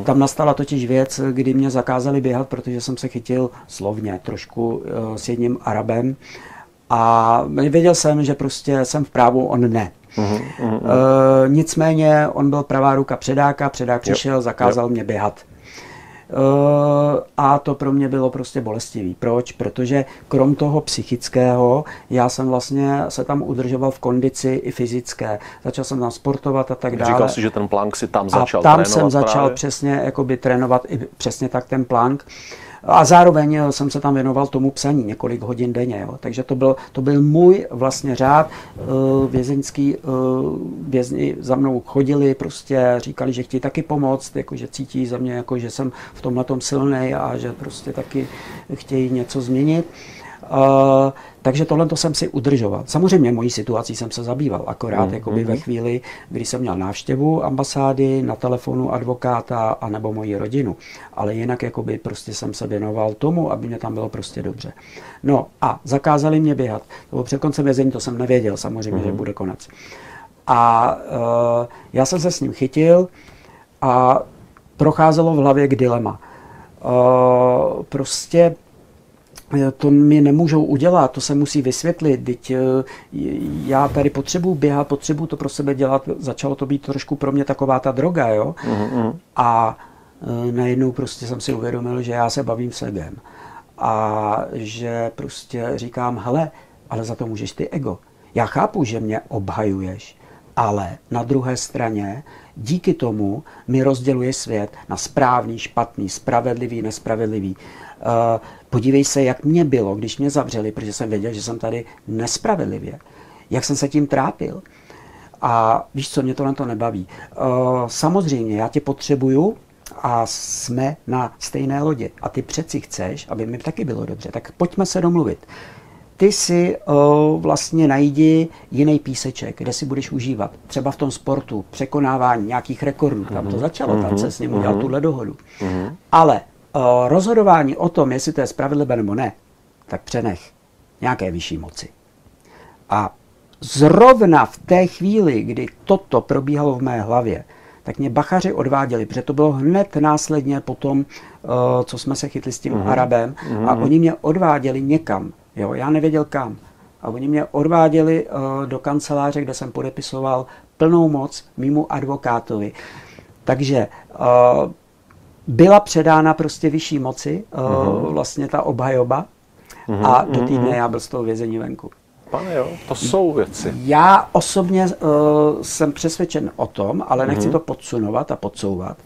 Tam nastala totiž věc, kdy mě zakázali běhat, protože jsem se chytil slovně trošku s jedním Arabem. A věděl jsem, že prostě jsem v právu, on ne. Nicméně on byl pravá ruka předáka, předák přišel, zakázal mě běhat. A to pro mě bylo prostě bolestivý. Proč? Protože krom toho psychického, já jsem vlastně se tam udržoval v kondici i fyzické. Začal jsem tam sportovat a tak dále. Říkal jsi, že ten plank si tam začal trénovat. A tam jsem začal právě přesně jakoby trénovat i přesně tak ten plank. A zároveň jsem se tam věnoval tomu psaní několik hodin denně. Jo. Takže to byl můj vlastně řád. Vězeňský vězni za mnou chodili, prostě říkali, že chtějí taky pomoct, jako, že cítí za mě, jako, že jsem v tomhletom silnej a že prostě taky chtějí něco změnit. Takže tohle to jsem si udržoval. Samozřejmě mojí situací jsem se zabýval, akorát jakoby ve chvíli, kdy jsem měl návštěvu ambasády, na telefonu advokáta anebo moji rodinu. Ale jinak jakoby prostě jsem se věnoval tomu, aby mě tam bylo prostě dobře. No a zakázali mě běhat. To bylo před koncem vězení, to jsem nevěděl samozřejmě, že bude konec. A já jsem se s ním chytil a procházelo v hlavě k dilema. Prostě to mi nemůžou udělat, to se musí vysvětlit, teď já tady potřebuji běhat, potřebuji to pro sebe dělat, začalo to být trošku pro mě taková ta droga, jo. A najednou prostě jsem si uvědomil, že já se bavím segem a že prostě říkám, hele, ale za to můžeš ty ego. Já chápu, že mě obhajuješ, ale na druhé straně díky tomu mi rozděluje svět na správný, špatný, spravedlivý, nespravedlivý. Podívej se, jak mě bylo, když mě zavřeli, protože jsem věděl, že jsem tady nespravedlivě. Jak jsem se tím trápil. A víš co, mě to na to nebaví. Samozřejmě, já tě potřebuju a jsme na stejné lodi. A ty přeci chceš, aby mi taky bylo dobře. Tak pojďme se domluvit. Ty si vlastně najdi jiný píseček, kde si budeš užívat. Třeba v tom sportu, překonávání nějakých rekordů. Tam to začalo, tam se s ním udělal tuhle dohodu. Ale rozhodování o tom, jestli to je spravedlivé nebo ne, tak přenech nějaké vyšší moci. A zrovna v té chvíli, kdy toto probíhalo v mé hlavě, tak mě bachaři odváděli, protože to bylo hned následně po tom, co jsme se chytli s tím Arabem, a oni mě odváděli někam. Jo, já nevěděl kam. A oni mě odváděli do kanceláře, kde jsem podepisoval plnou moc mému advokátovi. Takže byla předána prostě vyšší moci, vlastně ta obhajoba, a do týdne já byl z toho vězení venku. Pane jo, to jsou věci. Já osobně jsem přesvědčen o tom, ale nechci to podsunovat a podsouvat,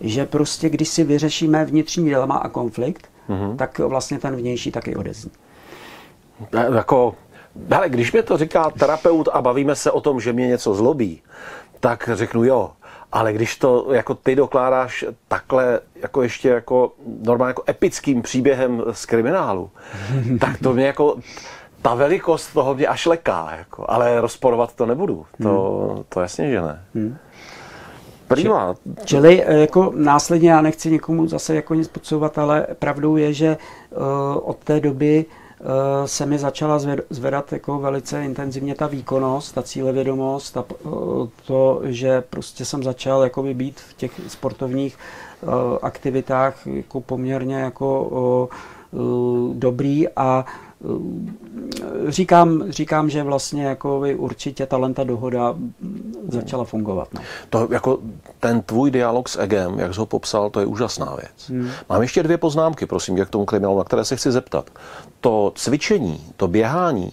že prostě když si vyřešíme vnitřní dilema a konflikt, tak vlastně ten vnější taky odezní. Jako, hele, když mi to říká terapeut a bavíme se o tom, že mě něco zlobí, tak řeknu jo. Ale když to jako ty dokládáš takhle jako ještě jako normálně jako epickým příběhem z kriminálu, tak to mě jako ta velikost toho mě až leká, jako, ale rozporovat to nebudu. To jasně, že ne. Prýma. Čili jako následně, já nechci nikomu zase jako nic podsouvat, ale pravdou je, že od té doby se mi začala zvedat jako velice intenzivně ta výkonnost, ta cílevědomost, to, že prostě jsem začal jakoby být v těch sportovních aktivitách jako poměrně jako dobrý a říkám, že vlastně jako určitě talenta dohoda začala fungovat. No. To jako ten tvůj dialog s Egem, jak jsi ho popsal, to je úžasná věc. Mám ještě dvě poznámky, prosím, jak k tomu kriminálu, na které se chci zeptat. To cvičení, to běhání,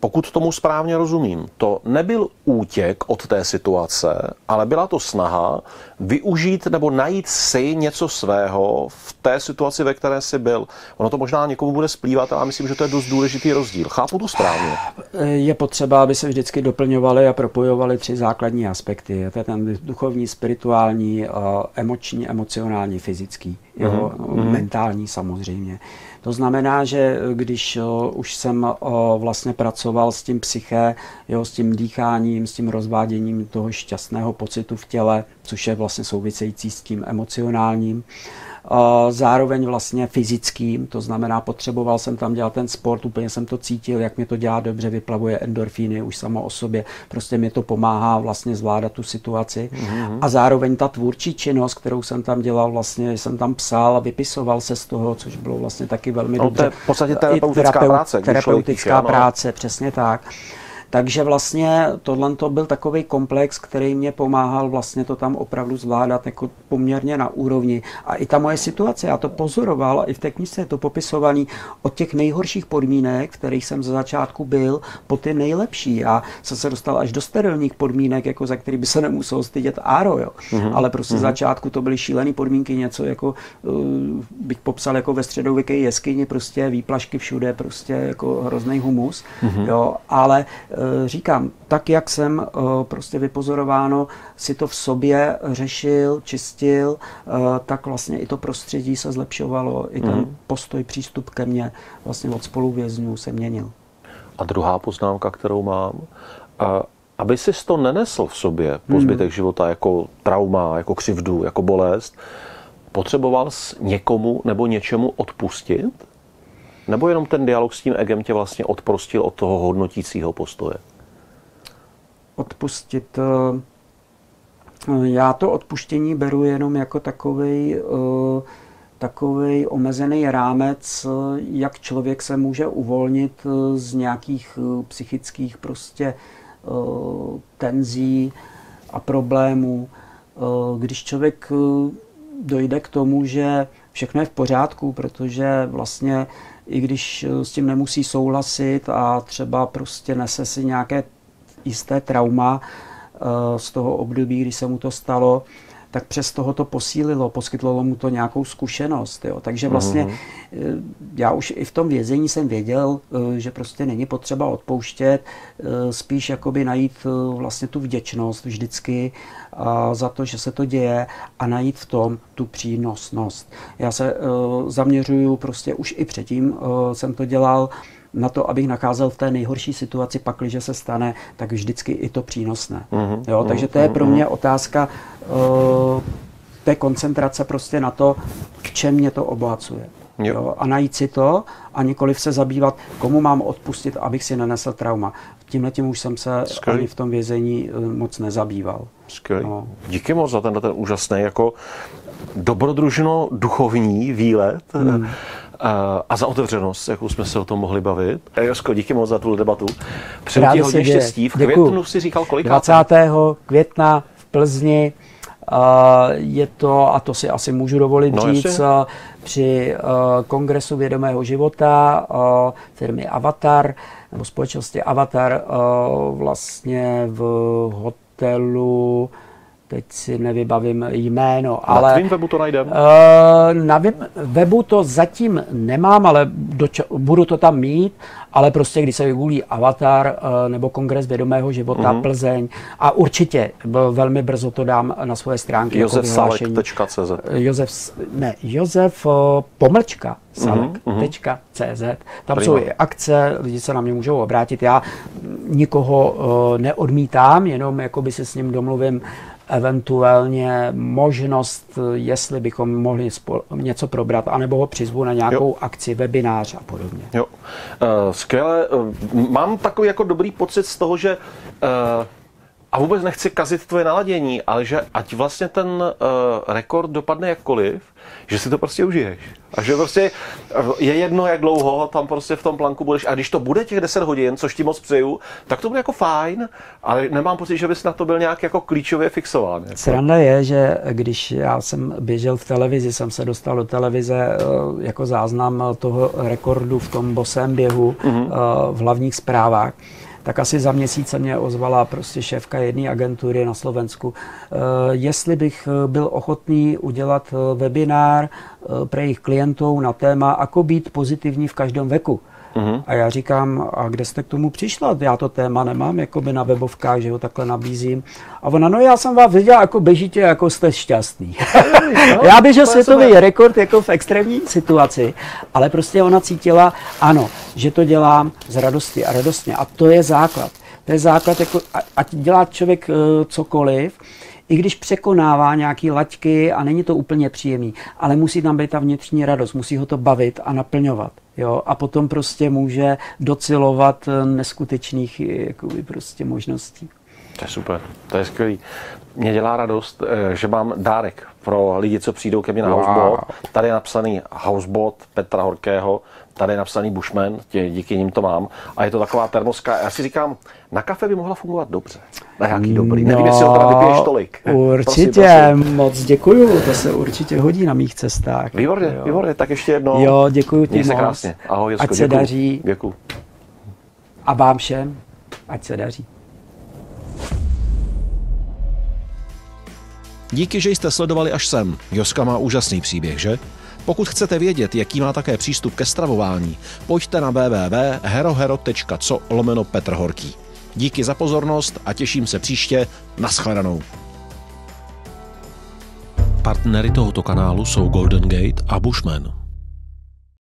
pokud tomu správně rozumím, to nebyl útěk od té situace, ale byla to snaha využít nebo najít si něco svého v té situaci, ve které jsi byl. Ono to možná někomu bude splývat, ale myslím, že to je dost důležitý rozdíl. Chápu to správně? Je potřeba, aby se vždycky doplňovaly a propojovaly tři základní aspekty. Je to ten duchovní, spirituální, emoční, emocionální, fyzický, jeho mentální samozřejmě. To znamená, že když už jsem vlastně pracoval s tím psyché, s tím dýcháním, s tím rozváděním toho šťastného pocitu v těle, což je vlastně související s tím emocionálním, zároveň vlastně fyzickým, to znamená, potřeboval jsem tam dělat ten sport, úplně jsem to cítil, jak mě to dělá dobře, vyplavuje endorfíny už samo o sobě, prostě mi to pomáhá vlastně zvládat tu situaci. A zároveň ta tvůrčí činnost, kterou jsem tam dělal, vlastně jsem tam psal a vypisoval se z toho, což bylo vlastně taky velmi dobře. To je v podstatě terapeutická práce, přesně tak. Takže vlastně tohle to byl takový komplex, který mě pomáhal vlastně to tam opravdu zvládat jako poměrně na úrovni. A i ta moje situace, já to pozoroval, a i v té knižce je to popisovaný, od těch nejhorších podmínek, v kterých jsem ze začátku byl, po ty nejlepší. Já jsem se dostal až do sterilních podmínek, jako za který by se nemusel stydět Áro, jo. Ale prostě začátku to byly šílené podmínky, něco jako, bych popsal jako ve středověké jeskyni, prostě výplašky všude, prostě jako hrozný humus, jo, ale říkám, tak jak jsem prostě vypozorováno si to v sobě řešil, čistil, tak vlastně i to prostředí se zlepšovalo, i ten postoj, přístup ke mně vlastně od spoluvězňů se měnil. A druhá poznámka, kterou mám, aby jsi to nenesl v sobě po zbytek života jako trauma, jako křivdu, jako bolest, potřeboval jsi někomu nebo něčemu odpustit? Nebo jenom ten dialog s tím egem tě vlastně odprostil od toho hodnotícího postoje? Odpustit. Já to odpuštění beru jenom jako takový omezený rámec, jak člověk se může uvolnit z nějakých psychických prostě tenzí a problémů. Když člověk dojde k tomu, že všechno je v pořádku, protože vlastně i když s tím nemusí souhlasit a třeba prostě nese si nějaké jisté trauma z toho období, kdy se mu to stalo, tak přes toho to posílilo, poskytlo mu to nějakou zkušenost. Jo. Takže vlastně já už i v tom vězení jsem věděl, že prostě není potřeba odpouštět, spíš jakoby najít vlastně tu vděčnost vždycky za to, že se to děje a najít v tom tu přínosnost. Já se zaměřuju prostě už i předtím jsem to dělal na to, abych nacházel v té nejhorší situaci, pakliže se stane, tak vždycky i to přínosné. Jo, takže to je pro mě otázka té koncentrace prostě na to, v čem mě to obohacuje. Jo, a najít si to a nikoliv se zabývat, komu mám odpustit, abych si nenesl trauma. Tímhletím už jsem se ani v tom vězení moc nezabýval. No. Díky moc za ten úžasný jako dobrodružno duchovní výlet. A za otevřenost, jakou jsme se o tom mohli bavit. Josko, díky moc za tu debatu. Přeju ti hodně štěstí. V květnu si říkal kolik? 20. května v Plzni. Je to, a to si asi můžu dovolit říct, při Kongresu vědomého života firmy Avatar, nebo společnosti Avatar, vlastně v hotelu teď si nevybavím jméno, ale... Na tvým webu to najdeme? Na webu to zatím nemám, ale budu to tam mít, ale prostě když se vygooglí Avatar nebo Kongres vědomého života Plzeň a určitě velmi brzo to dám na svoje stránky. josefsalek.cz josef-salek.cz Tam jsou i akce, lidi se na mě můžou obrátit. Já nikoho neodmítám, jenom jakoby se s ním domluvím eventuálně možnost, jestli bychom mohli něco probrat, anebo ho přizvu na nějakou akci, webinář a podobně. Jo. Skvěle. Mám takový jako dobrý pocit z toho, že a vůbec nechci kazit tvoje naladění, ale že ať vlastně ten rekord dopadne jakkoliv, že si to prostě užiješ. A že prostě je jedno, jak dlouho tam prostě v tom planku budeš. A když to bude těch 10 hodin, což ti moc přeju, tak to bude jako fajn, ale nemám pocit, že bys na to byl nějak jako klíčově fixován. Sranda je, že když já jsem běžel v televizi, jsem se dostal do televize jako záznam toho rekordu v tom bosém běhu v hlavních zprávách, tak asi za měsíc se mě ozvala prostě šéfka jedné agentury na Slovensku, jestli bych byl ochotný udělat webinár pro jejich klientů na téma, ako být pozitivní v každém veku. A já říkám, a kde jste k tomu přišla? Já to téma nemám, jako by na webovkách, že ho takhle nabízím. A ona, no já jsem vás viděla, jako běžíte, jako jste šťastný. Já běžel světový rekord jako v extrémní situaci, ale prostě ona cítila, ano, že to dělám z radosti a radostně. A to je základ. To je základ, jako, ať dělá člověk cokoliv, i když překonává nějaké laťky a není to úplně příjemný, ale musí tam být ta vnitřní radost, musí ho to bavit a naplňovat. Jo? A potom prostě může docilovat neskutečných jakoby, prostě možností. To je super, to je skvělý. Mě dělá radost, že mám dárek pro lidi, co přijdou ke mně na Hausbot. Tady je napsaný Hausbot Petra Horkého, tady je napsaný Bushman, díky nim to mám. A je to taková termoska, já si říkám, na kafe by mohla fungovat dobře. Na nějaký dobrý, nevím, jestli ho teda vypiješ tolik. Určitě, prosím. Moc děkuju, to se určitě hodí na mých cestách. Výborně, výborně, tak ještě jednou. Jo, děkuju ti moc. Se krásně. Ahoj, Josko, ať se daří. Děkuju. A vám všem, ať se daří. Díky, že jste sledovali až sem. Joska má úžasný příběh, že? Pokud chcete vědět, jaký má také přístup ke stravování, pojďte na www.herohero.co/Petr Horký. Díky za pozornost a těším se příště. Naschledanou. Partnery tohoto kanálu jsou Golden Gate a Bushman.